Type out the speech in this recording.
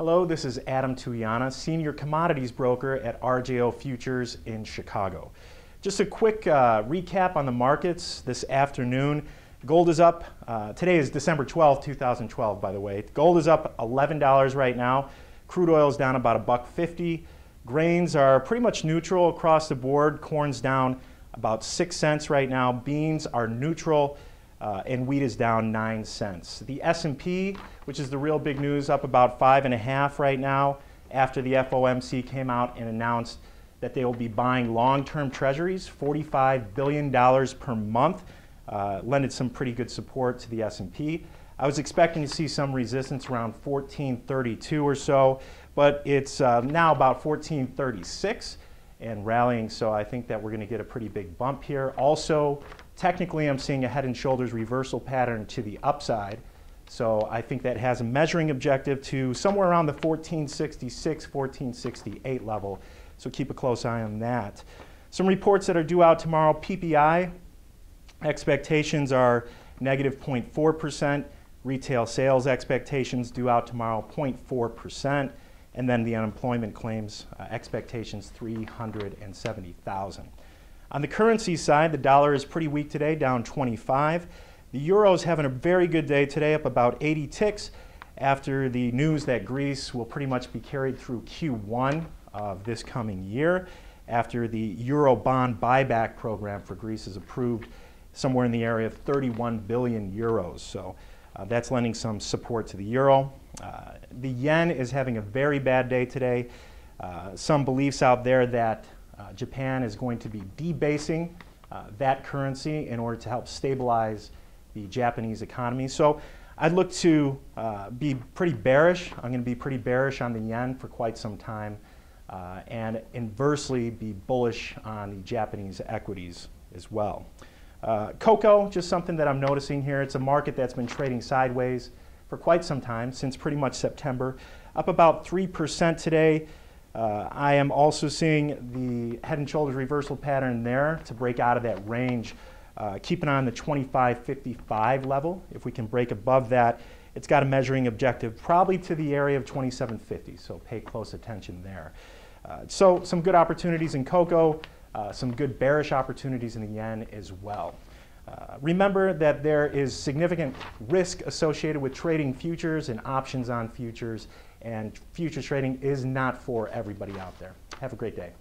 Hello, this is Adam Tuiaana, Senior Commodities Broker at RJO Futures in Chicago. Just a quick recap on the markets this afternoon. Gold is up, today is December 12, 2012, by the way. Gold is up $11 right now. Crude oil is down about $1.50. Grains are pretty much neutral across the board. Corn's down about 6 cents right now. Beans are neutral. And wheat is down 9 cents. The S&P, which is the real big news, up about 5.5 right now after the FOMC came out and announced that they will be buying long-term treasuries, $45 billion per month. Lended some pretty good support to the S&P. I was expecting to see some resistance around 1432 or so, but it's now about 1436 and rallying, so I think that we're going to get a pretty big bump here. Also, technically, I'm seeing a head and shoulders reversal pattern to the upside. So I think that has a measuring objective to somewhere around the 1466, 1468 level. So keep a close eye on that. Some reports that are due out tomorrow. PPI expectations are negative 0.4%. Retail sales expectations due out tomorrow, 0.4%. And then the unemployment claims expectations, 370,000. On the currency side, the dollar is pretty weak today, down 25. The euro is having a very good day today, up about 80 ticks after the news that Greece will pretty much be carried through Q1 of this coming year after the euro bond buyback program for Greece is approved somewhere in the area of 31 billion euros. So that's lending some support to the euro. The yen is having a very bad day today. Some beliefs out there that Japan is going to be debasing that currency in order to help stabilize the Japanese economy. So I'd look to be pretty bearish. I'm going to be pretty bearish on the yen for quite some time and inversely be bullish on the Japanese equities as well. Cocoa, just something that I'm noticing here. It's a market that's been trading sideways for quite some time, since pretty much September. Up about 3% today. I am also seeing the head and shoulders reversal pattern there to break out of that range. Keep an eye on the 25.55 level. If we can break above that, it's got a measuring objective probably to the area of 27.50, so pay close attention there. So some good opportunities in cocoa, some good bearish opportunities in the yen as well. Remember that there is significant risk associated with trading futures and options on futures, and futures trading is not for everybody out there. Have a great day.